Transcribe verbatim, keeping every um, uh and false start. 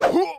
Huh.